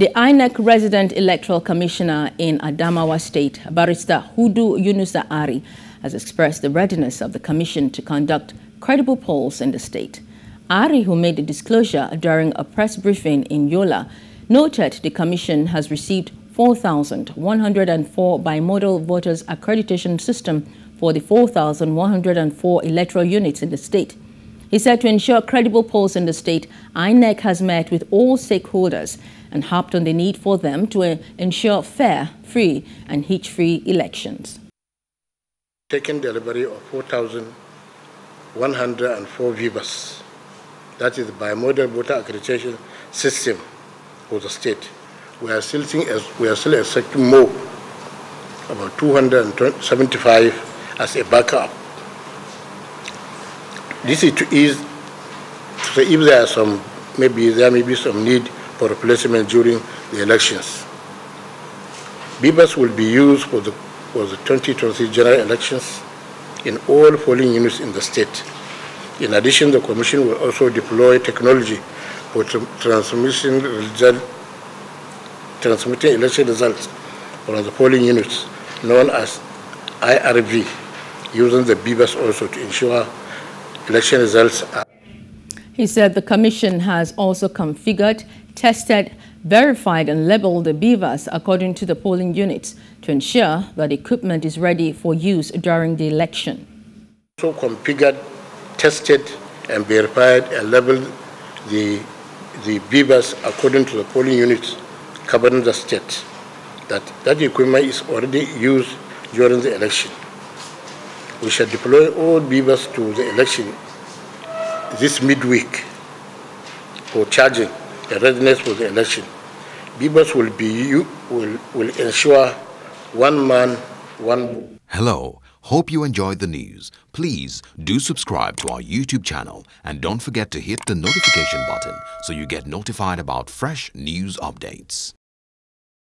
The INEC Resident Electoral Commissioner in Adamawa State, Barrister Hudu Yunusa Ari, has expressed the readiness of the Commission to conduct credible polls in the state. Ari, who made the disclosure during a press briefing in Yola, noted the Commission has received 4,104 bimodal voters accreditation system for the 4,104 electoral units in the state. He said to ensure credible polls in the state, INEC has met with all stakeholders and harped on the need for them to ensure fair, free and hitch-free elections. Taking delivery of 4,104 VIVAS, that is the bimodal voter accreditation system for the state. We are still expecting more, about 275 as a backup. This is to ease, so if there are some, maybe there may be some need for replacement during the elections. BVAS will be used for the 2020 general elections in all polling units in the state. In addition, the Commission will also deploy technology for transmitting election results from the polling units, known as IRV, using the BVAS also to ensure election results are. He said the Commission has also configured, tested, verified and labeled the BVAS according to the polling units to ensure that equipment is ready for use during the election. So configured, tested and verified and labeled the BVAS according to the polling units covering the state. That equipment is already used during the election. We shall deploy all BVAS to the election this midweek for charging and readiness for the election. BVAS will ensure one man, one vote. Hello, hope you enjoyed the news. Please do subscribe to our YouTube channel and don't forget to hit the notification button so you get notified about fresh news updates.